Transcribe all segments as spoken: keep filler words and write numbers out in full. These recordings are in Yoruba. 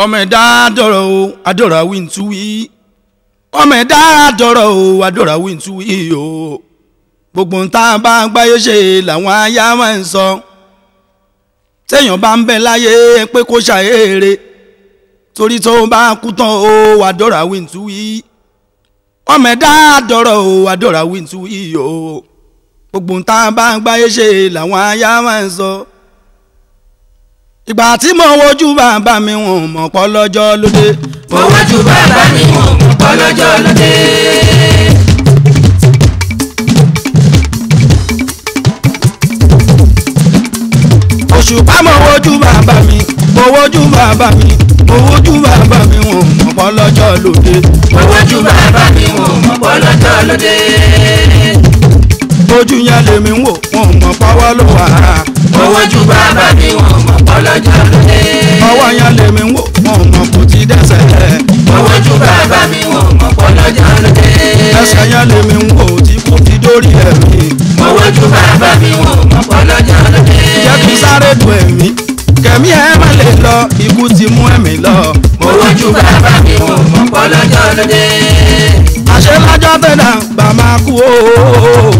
Omeda doro adora wintuwi. Omeda doro adora wintuwi yo. Gbogbo nta ba gba yo se lawon aya wa nso. Teyan ba nbe laye pe ko sa ere. Tori to ba ku tan o adora wintuwi. Omeda doro adora wintuwi yo. Gbogbo nta ba gba yo se lawon aya wa nso. Ìgbà tí mo wojú bàbá mi wọ́n mọ̀ pọ̀ lọ́jọ́ lóde. Mo wojú bàbá mi wọ́n mọ̀ pọ̀ lọ́jọ́ lóde. Òṣùpá mo wojú bàbá mi, mo wojú bàbá mi, mo wojú bàbá mi wọ́n mọ̀ pọ̀ lọ́jọ́ lóde. Mo wojú bàbá mi wọ́n mọ̀ pọ̀ lọ́jọ́ lóde. Ojú yẹn lèmi wò wọ́n mọ̀ pọ́wọ́ ló wà á. Mo wojú bàbá mi wọ́n mọ̀ pọ̀ lọ́jọ́ lóde. Ọwọ́ yẹn lèmi wò wọ́n mọ̀ kò ti dẹ́sẹ̀. Mo wojú bàbá mi wọ́n mọ̀ pọ̀ lọ́jọ́ lóde. Ẹsẹ̀ yẹn lèmi wò tí kò ti dórí ẹ̀mí. Mo wojú bàbá mi wọ́n mọ̀ pọ̀ lọ́jọ́ lóde. Jẹ́ kí sáré du ẹ̀mí, kẹ̀mí ẹ̀ má lè lọ, ikú ti mú ẹ̀mí lọ. Mo wojú bàbá mi wọ́n mọ̀ pọ̀ lọ́jọ́ lóde. Àṣẹ lájọ́ tẹ̀dá gbà máa kú ooo.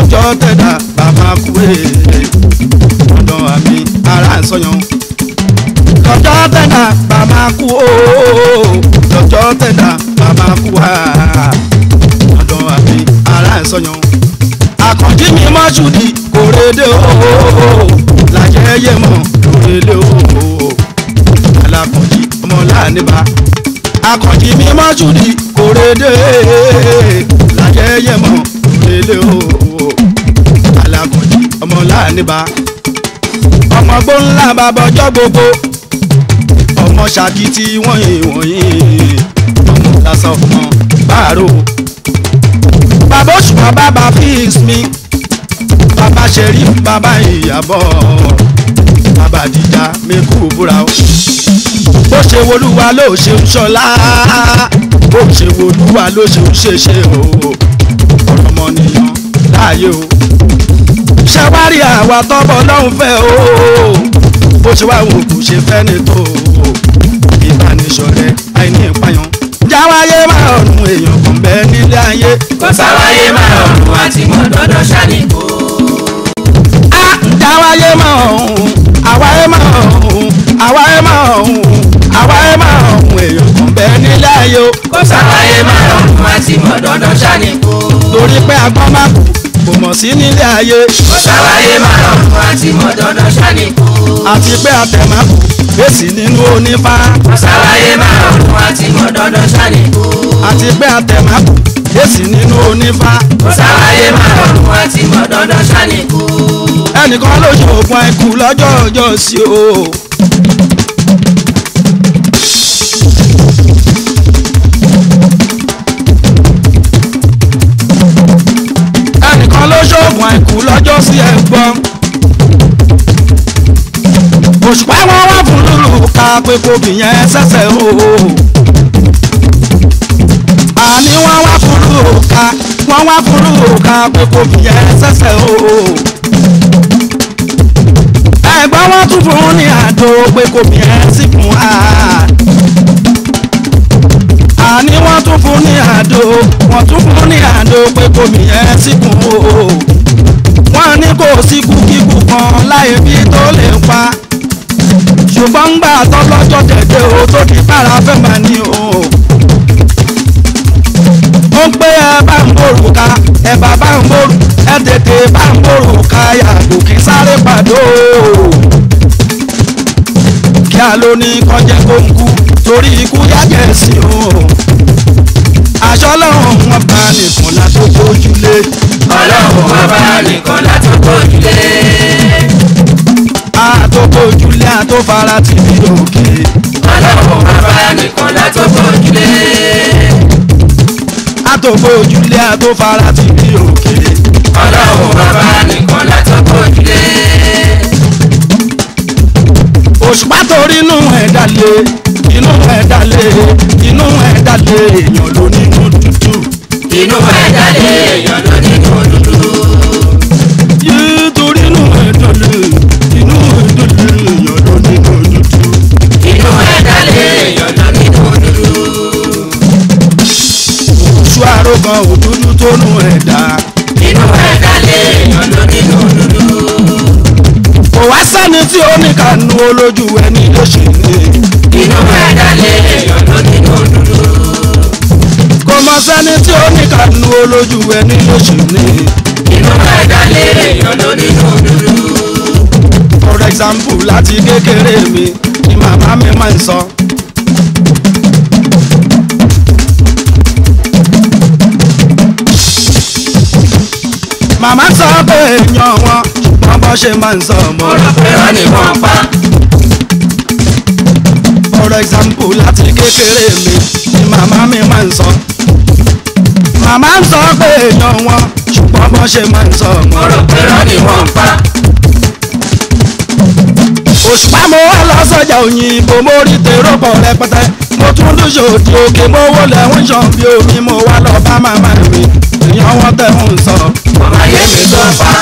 Ọjọ́ tẹ̀dá bàbá kú èèlè ọ̀dọ̀ àmì ara ń sọyàn. Ọjọ́ tẹ̀dá bàbá kú ooo. Ọjọ́ tẹ̀dá bàbá kú wá ọ̀dọ̀ àmì ara ń sọyàn. Àkànjí mi má ṣùdí kò rédè ooo. Làjẹ́ yé mọ̀ lórílẹ̀ ooo. Alákànjí ọmọ láàníbà. Àkànjí mi má ṣùdí kò rédè. Làjẹ́ yé mọ̀ lórílẹ̀ ooo. Alákànjí ọmọ láàníbà. Ọmọ gbó ńlá bàbá ọjọ́ gbogbo. Ọmọ ṣàkìtì wọ̀nyí wọ̀nyí. Ọmọ lásán ọmọ bàárò. Bàbá Òṣùpá bàbá fix mi. Bàbá ṣẹ̀rí bàbá Ìyábọ̀. Bàbá àdìjà mẹ́kù búra o. Bó ṣe wolúwa ló ṣe ń ṣọlá. Bó ṣe wolúwa ló ṣe ń ṣeṣe o. Ọ̀rọ̀ ọmọ nìyàn láàyè o. Ṣàwárí àwa tọ́bọ̀ lọ́hùn fẹ́ o. Bó ṣe wá òun kò ṣe fẹ́ ní tó o. Ìbánisọ̀rẹ́ àìní ìpayàn. Jáwáyé máa ọ̀run èèyàn kan bẹ́ẹ̀ nílé ayé. Kò sáwáyé máa ọ̀run àti mọ̀ dọ́dọ̀ ṣáníkó. Á jáwáyé máa ọ̀hún, àwáyé máa ọ̀hún, àwáyé máa ọ̀hún, àwáyé máa ọ̀hún èèyàn kan bẹ́ẹ̀ nílé ayé o. Kò sáwáyé máa ọ̀run àti mọ̀ dọ́dọ̀ ṣáníkó. Torí pé agbọ́n máa kú kò mọ̀ sí nílé ayé. Kò sáwáyé máa ọ̀run àti mọ̀ dọ́dọ̀ ṣáníkó. Àti pé àtẹ̀mákù èsì nínú onífá. Kò sáwáyé máa ọ̀run àti mọ̀ dọ́dọ̀ ṣáníkó. Àti pé àtẹ̀mákù èsì nínú onífá. Kò sáwáyé máa ọ̀run àti mọ̀ dọ́dọ̀ ṣáníkó. Ẹnìkan ló ṣe òògùn àìkú lọ́jọ́ ọjọ́ sí o. Olóṣògùn àìkú lọ́jọ́ sí ẹ̀gbọ́n. Òṣùpá wọn wá fún lùlù ká pé kòbí yẹn ṣẹ̀ṣẹ̀ o. Àní wọn wá fún lùlù ká, wọn wá fún lùlù ká pé kòbí yẹn ṣẹ̀ṣẹ̀ o. Ẹ̀gbọ́n wọn tún fún ní àdó pé kòbí yẹn sì fún a. Àní wọ́n tún fún ní àdó, wọ́n tún fún ní àdó pé kòbí yẹn síkùn o. Wọ́n ní kò síkú kíkú kan láì bí tó lè pa. Ṣùgbọ́n ń gbà tọ́lọ́jọ́ dẹ̀dẹ̀ o tó di bára fẹ́ máa ní o. Ó ń pé ẹ bá ń borò ká, ẹ bá bá ń borò, ẹ tètè bá ń borò ká yàgò kí sáré pàdó o. Kíá ló ní kọjá kó ń kú torí ikú yájẹ̀ sí o. Aṣọ lọ́hùn wọn bá nìkan látó gbójúlé. Ọlọ́hùn wọn bá nìkan látó gbójúlé. Àtó gbójúlé àtó fara ti bí òkè. Ọlọ́hùn wọn bá nìkan látó gbójúlé. Àtó gbójúlé àtó fara ti bí òkè. Ọlọ́hùn wọn bá nìkan látó gbójúlé. Òṣùpá torí inú ẹ̀dá lé. Inú ẹ̀dá lé, inú ẹ̀dá lé, èèyàn ló ní inú dúdú. Inú ẹ̀dá lé, èèyàn ló ní inú dúdú. Yé torí inú ẹ̀dá lé, inú ẹ̀dá lé, èèyàn ló ní inú dúdú. Inú ẹ̀dá lé. òdúdú tó nù ẹ̀dá. Inú ẹ̀dá lè yàn lórí òdúdú. Kò wá sẹ́ni tí ó ní kànú olójú ẹni tó ṣe lè. Inú ẹ̀dá lè yàn lórí òdúdú. Kò mọ sẹ́ni tí ó ní kànú olójú ẹni tó ṣe lè. Inú ẹ̀dá lè yàn lórí òdúdú. For example, láti kékeré mi ni màmá mi máa ń sọ. Màmá sọ pé èèyàn wọn ṣùgbọ́n bọ́ ṣe máa ń sọ ọmọ ìrọ̀ ni wọ́n pa. For example, láti kékeré mi ni màmá mi máa ń sọ. Màmá sọ pé èèyàn wọn ṣùgbọ́n bọ́ ṣe máa ń sọ ọmọ ìrọ̀ ni wọ́n pa. Òṣùpá mo wá lọ sọ́jà òyìnbó mo rí tèrò pọ̀ rẹpẹtẹ. Mo tún dúṣe òdì òkè mo wó lẹ́hún ṣan bí omi mo wá lọ bá màmá mi. Èèyàn wọn tẹ̀hún sọ. Màmá yé mi sọ pa.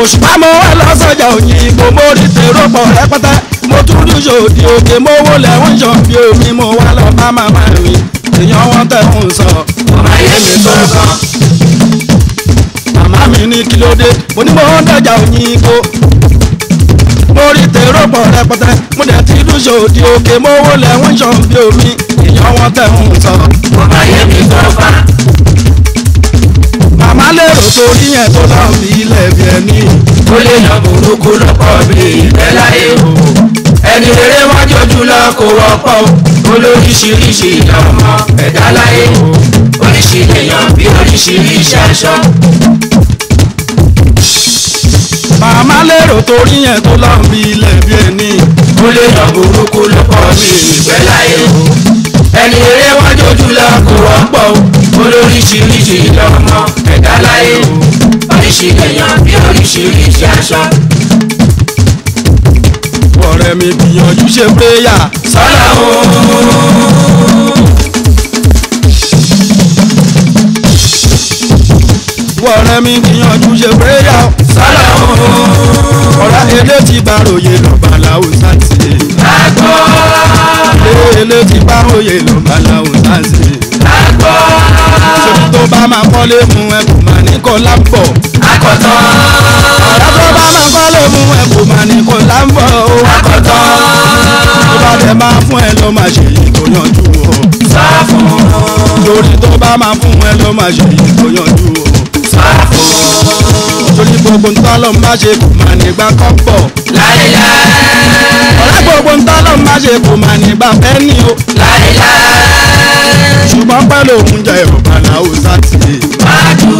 Òṣùpá mo wá lọ sọ́jà òyìnbó mo rí tèrò pọ̀ rẹpẹtẹ. Mo tún dúṣe òdì òkè mo wó lẹ́hún ṣan bí omi mo wá lọ bá màmá mi. Èèyàn wọn tẹ̀hún sọ. Màmá yé mi sọ pa. Mi ní kí ló dé mo ní mo ń dọjà òyìnbó mo rí tèrò pọ̀ rẹpẹtẹ mo dẹ̀ ti dúṣe òdì òkè mo wó lẹ́hún ṣan bí omi èèyàn wọn tẹ̀hún sọ. Màmá yé mi sọ pa. Màmá lérò torí yẹn tó náà fi ilẹ̀ bí ẹni. Ó lè yan burúkú lọ́pọ̀ bí ìfẹ́ láyé o. Ẹni rere wá jọjú lọ kò wọ́pọ̀ o. Olóríṣiríṣi ìdánwò ẹ̀dá láyé o. Oríṣi èèyàn bí oríṣiríṣi aṣọ. Màmá lérò torí yẹn tó lọ bí ilẹ̀ bí ẹni. Ó lè yan burúkú ló pọ̀ bí ìfẹ́ láyé o. Ẹni eré wọn jójú lọ kò wọ́pọ̀ o. Olóríṣiríṣi ìdánwò ẹ̀dá láyé o. Oríṣi èèyàn bí oríṣiríṣi aṣọ. Ọ̀rẹ́ mi gbìyànjú ṣe péyà sọ́lá o. Ọ̀rẹ́ mi gbìyànjú ṣe péyà sálà ooo. Ọ̀rá ilé ti bàròyè lọ bàláwo sáǹsì. Àgbọ̀. Ilé ti bàròyè lọ bàláwo sáǹsì. Àgbọ̀. Ṣèlú tó bá máa kọ́lé mu ẹkùn máa ní kó láǹbọ̀. Àkọ̀tọ̀. Ọ̀rá tó bá máa kọ́lé mu ẹkùn máa ní kó láǹbọ̀ o. Àkọ̀tọ̀. Tó bá tẹ máa fún ẹ ló máa ṣe èyí tó yanjú o. Sá fún un. Lórí tó bá máa fún ẹ ló máa ṣe èyí tó yanjú o. Torí gbogbo ntọ́ ló má ṣe kò má nígbà kọ́ pọ̀. Láíláí. Ọ̀rẹ́ gbogbo ntọ́ ló má ṣe kò má nígbà fẹ́ ni o. Láíláí. Ṣùgbọ́n pẹ̀lú oúnjẹ ìrọ̀bàlà òòsà tì í. Pàdù.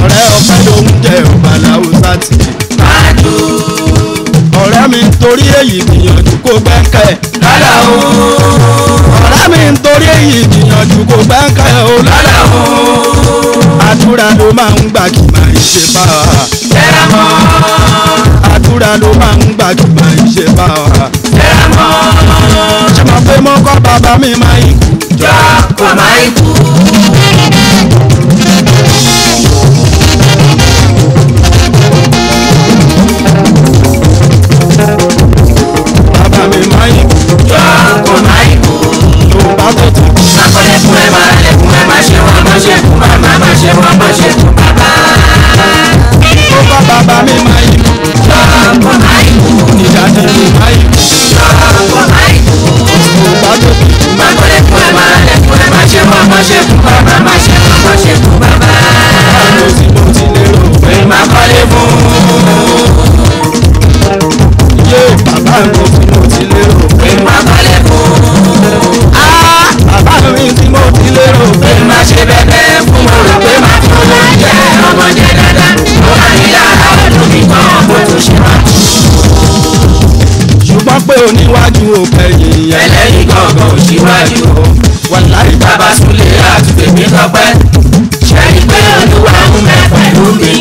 Ọ̀rẹ́ ọ pẹ̀lú oúnjẹ ìrọ̀bàlà òòsà tì í. Pàdù. Ọ̀rẹ́ mi torí èyí gbìyànjú kó gbẹ́kẹ̀. Lálá o. Ọ̀rẹ́ mi torí èyí gbìyànjú kó gbẹ́kẹ̀ o. Lálá o. Àdúrà ló máa ń gbà kí máa ń ṣe bá wa. Tẹ́lá mọ́. Àdúrà ló máa ń gbà kí máa ń ṣe bá wa. Tẹ́lá mọ́. Ṣé mo pé mo kọ́ bàbá mi máa ń kú? Jọ kò máa ń kú. Bàbá mi máa ń kú. Jọ kò máa ń kú. Yorùbá tó ti kú. Akọ́lé fún ẹ máa lẹ̀ fún ẹ máa ṣe wọ́n máa ṣe kú máa. Ṣé wọ́n bá ṣe kú bàbá? Ó bá bàbá mi máa yí kú. Lọ́ọ̀kọ́ máa yí kú. Ìjàdí mi máa yí kú. Lọ́ọ̀kọ́ máa yí kú. Òbá tó kú. Má gbọ́dọ̀ fún ẹ máa lẹ̀ fún ẹ máa ṣe wọ́n máa ṣe kú bàbá máa ṣe wọ́n máa ṣe kú bàbá. Báwo ni mo ti lè rò pé máa kọ́lé fún un? Yé bàbá mi tí mo ti lè rò pé máa kọ́lé fún un. Á bàbá mi tí mo ti lè rò pé máa ṣe bẹ́ẹ̀ fún un. Ṣùgbọ́n pé oníwájú ò kẹ́yìn yẹn. Ẹlẹ́yìn gangan ò síwájú o. Wàláhì bàbá Súlé àtúntò mi lọ́pẹ́. Ṣẹ́ni pé olúwa ń bẹ pẹ̀lú mi.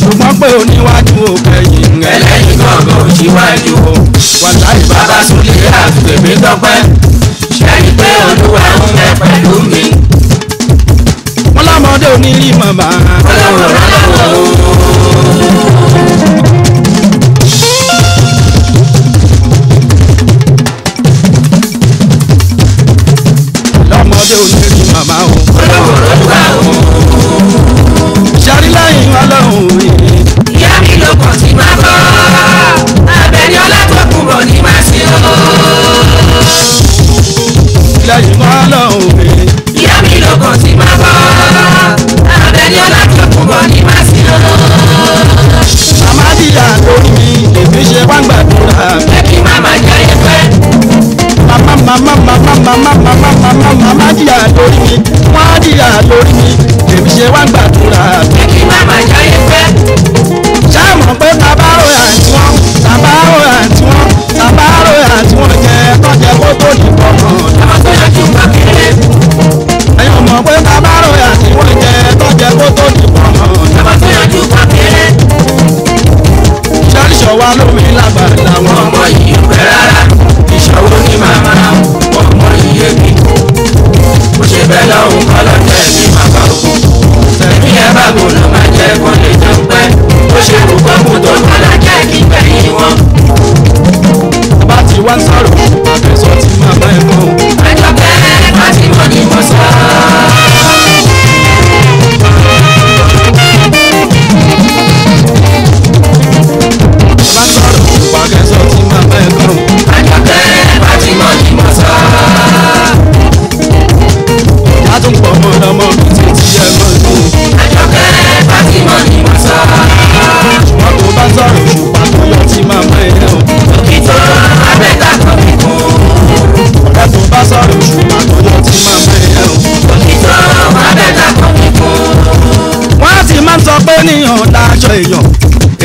Ṣùgbọ́n pé oníwájú ò kẹ́yìn yẹn. Ẹlẹ́yìn gangan ò síwájú o. Wàláhì bàbá Súlé àtúntò mi lọ́pẹ́. Ṣẹ́ni pé olúwa ń bẹ pẹ̀lú mi. Wọ́n lọ́mọdé onírí màmá. Ọlọ́run ọlọ́run ooo. rí lẹ́yìn Ọlọ́run mi. Ìyá mi ló kàn sí máa bọ́, abẹ́rẹ́ ọlágbọ̀kúnbọ̀ ní máa ṣe ó. Lẹ́yìn Ọlọ́run mi. Ìyá mi ló kàn sí máa bọ́, abẹ́rẹ́ ọlágbọ̀kúnbọ̀ ní máa ṣe ó. Màmá dìyà lórí mi, èmi ṣe wá ń gbàdúrà. Jẹ́ kí màmá jẹ́ ẹgbẹ́. Màmá màmá màmá màmá màmá màmá màmá dìyà lórí mi, wọ́n á dìyà lórí mi. Èmi ṣe wá ń gbàdúrà. Jẹ́ kí màmá jẹ́ ẹgbẹ́. Ṣé mọ̀ pé bàbá rẹ̀ àti wọn, bàbá rẹ̀ àti wọn, bàbá rẹ̀ àti wọn jẹ tọ́jẹ kó tó di pọ̀mọ́. Àwọn tó yẹ kí n bá kéré. Ẹ̀yin mọ̀ pé bàbá rẹ̀ àti wọn jẹ tọ́jẹ kó tó di pọ̀mọ́. Àwọn tó yẹ kí n bá kéré. Ìṣòro wa lómi lágbàdo àwọn ọmọ yìí pẹ́ rárá. Ìṣòro ní màmá ọmọ iye mi. Mo ṣe bẹ́ẹ̀ lọ́hùn kọ́ lọ́jọ́ ẹ̀mí màmá òkú. Ẹ̀mí ẹ̀ bá gbóná máa jẹ́ kọ́ lè jẹun pẹ́. Mo ṣe rògbò kù tó kọ́ lájẹ́ kíkẹ́ yìí wọ́n. Bàbá ti wá ń sọ̀rọ̀, àfẹ́sọ́ ti màmá ẹ̀ mọ́. Ẹjọ́ bẹ́ẹ̀ bá ti mọ̀ ni mo sọ.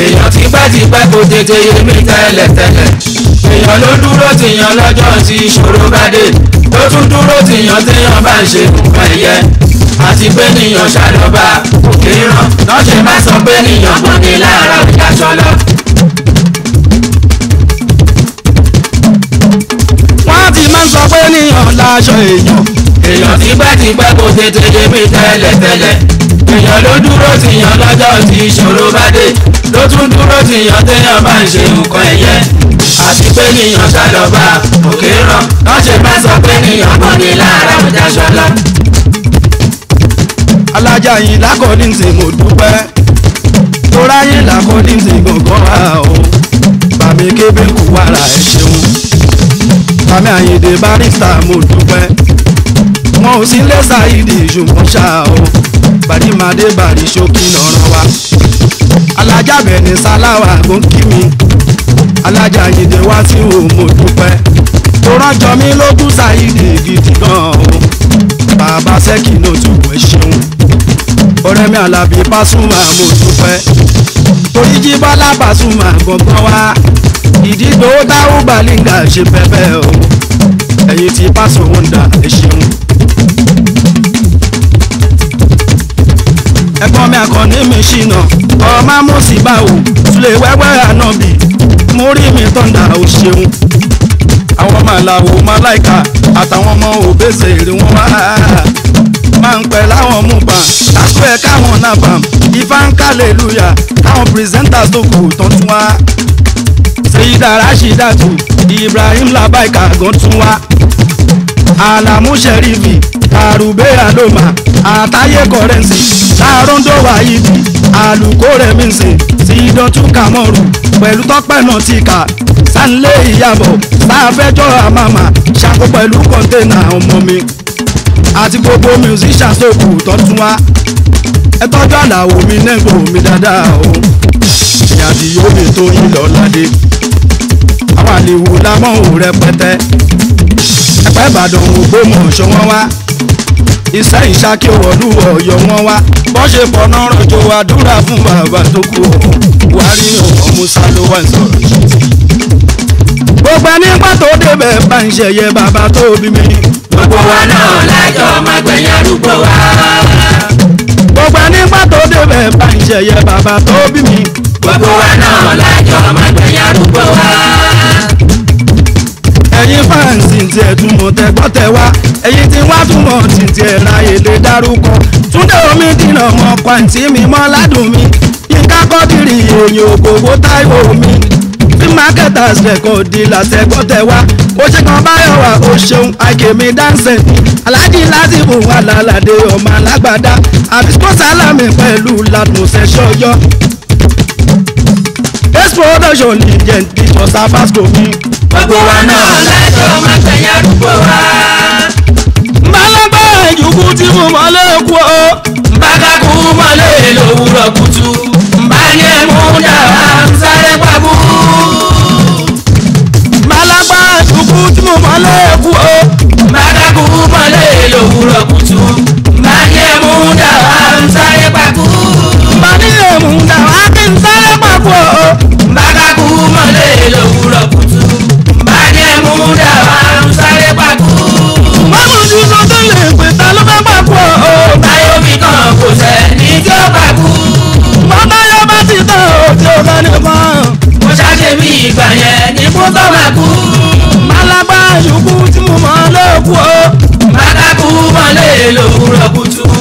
Èèyàn èèyàn ti pẹ́ ti pẹ́ kò tètè yé mi tẹ́lẹ̀ tẹ́lẹ̀ èèyàn ló dúró tìyàn lọ́jọ́ tí ìṣòro bá dé ló tún dúró tìyàn téèyàn bá ń ṣe nǹkan ẹ̀yẹ àti pé nìyàn ṣàlọ́ba òkè rán lọ́sẹ̀ má sọ pé nìyàn kò ní lára òkè aṣọ́lá. wọ́n ti máa ń sọ pé nìyàn láṣọ èèyàn èèyàn ti pẹ́ ti pẹ́ kò tètè yé mi tẹ́lẹ̀ tẹ́lẹ̀ èèyàn ló dúró tìyàn lọ́jọ́ tí ìṣòro bá dé ló tún dúró tìyàn téèyàn bá ń ṣe nǹkan ẹ̀yẹ àti pé nìyàn ṣàlọ́ba òkè rán lọ́sẹ̀ bá sọ pé nìyàn kò ní lára òkè aṣọ́lá. alájà yìí lákọ̀ọ́dí ń sìn mo dúpẹ́ tó ráyè lákọ̀ọ́dí ń sìn gbọ̀ngàn wa o bàmí kébé kú wàrà ẹ̀ ṣeun bàmí àyèdè barista mo dúpẹ́ wọn ò sí lẹ́sà ìdí ṣùgbọ́n ṣá o bàdí máa dé bàdí ṣókí lọ́rọ̀ wa. alájà bẹ̀ni sáláwà gbòǹkì mi alájà yìí wá sí o mo dúpẹ́ tó rọ́jọ́ mi lógún ṣáìdì gidi gan-an o bàbá sẹ́kì náà tún wẹ̀ ṣeun ọ̀rẹ́ mi Àlàbí Pasuma mo dúpẹ́ torí jí Bọ́lá Pasuma gbọ̀ngàn wa ìdí tó dáwó Balinga ṣe pẹ́pẹ́ o ẹ̀yìn tí pásọ̀ wọn dà ẹ ṣeun. ẹ̀gbọ́n mi Àkànní mi ṣìnà ọmọ amósì báwo sulé wẹ́wẹ́ ànábì mo rí mi tọ́ndà ò ṣeun. àwọn ọmọ àlàó màláìka àtàwọn ọmọ òbẹ́sẹ̀ rí wọn wá máa ń pẹ́ láwọn mú bá àtúwọ̀ ẹ̀ káwọn náà bá ifá ń kálẹ̀ lùyà káwọn pírẹsẹ́ńtà tó kù tán tún wá. Seyida Rashidatu Ibrahim Labaika gan tún wá. Alamu Sherifi Arube Aloma Ataye Kọrẹ́nsì láàrọ́ńdó wáyé bí àlùkò rẹ̀ mi ń sìn sí ìdọ̀tún kàmọ́rù pẹ̀lú tọ́pẹ́ náà ti kà sánlé ìyàbọ̀ sáfẹ́jọ́ àmàmà ṣàkó pẹ̀lú kọ́ńténà ọmọ mi àti gbogbo musician tó kù tọ́tún wá ẹ tọ́jú àlàó mi nẹ́gbò mi dáadáa o ìyàdí omi tó yí lọ ládé àwọn àlèwò lámọ́ ò rẹpẹtẹ ẹ̀pẹ́ Ìbàdàn Ògbómọ̀ṣọ́ wọn wá iṣẹ́ ìṣáké wọ̀lú Ọ̀yọ́ wọn wá bọ́n ṣe fọ̀nà rọ̀jò àdúrà fún bàbá tó kú wá rí ọmọ Musa ló wà ń sọ̀rọ̀ yìí. gbogbo ẹni pàtó débẹ̀ bá ń ṣẹ̀yẹ bàbá tó bí mi. gbogbo wa náà lájọ ọmọ gbẹ̀yìn arúgbó wa. gbogbo ẹni pàtó débẹ̀ bá ń ṣẹ̀yẹ bàbá tó bí mi. gbogbo wa náà lájọ ọmọ gbẹ̀yìn arúgbó wa. ẹ̀yin fáǹsì ti ẹ̀ tún mọ̀ tẹ́gbọ́tẹ́ wá ẹ̀yin tí wá tún mọ̀ tìǹtì ẹ̀ ráyè lè dárúkọ Túndé Omidina ọmọ pàǹtí mi mọ́ ládùn mi Yínká Kọ́dírì èèyàn Ògògó Táíwò mi fíìmù marketers record dealers ẹ kó tẹ wá ó ṣe kan báyọ̀ wá ó ṣeun àìkèmí dáńsẹ̀ aláàjì lásìkò alálàdé ọmọ alágbádá àbísíkò sálámì pẹ̀lú ládùnsẹ̀ ṣọyọ. This production ni jẹ́ picture Sabasco mi. Gbogbo wa náà láìsọ máa tẹ̀yà àdúgbò wa. Mbálẹ́gbẹ́ ìjùkú tí mo mọ̀ lé kú o. Mbákàkú mọ̀ lé lòwúrọ̀ kùtù. Mbá ní ẹ̀mú dàrá ń sáré pàbó. Mbálẹ́gbẹ́ ìjùkú tí mo mọ̀ lé kú o. Mbákàkú mọ̀ lé lòwúrọ̀ kùtù. Mbá ní ẹ̀mú dàrá ń sáré pàbó. Mbá ní ẹ̀mú dàrá ń sáré pàbó. Ìgbà yẹn ni mo tọ́ máa kú. Málágbá ìyókù tí mo mọ̀ ló kú o. Málágbá kú mọ̀ lè lòwúrọ̀ kùtù.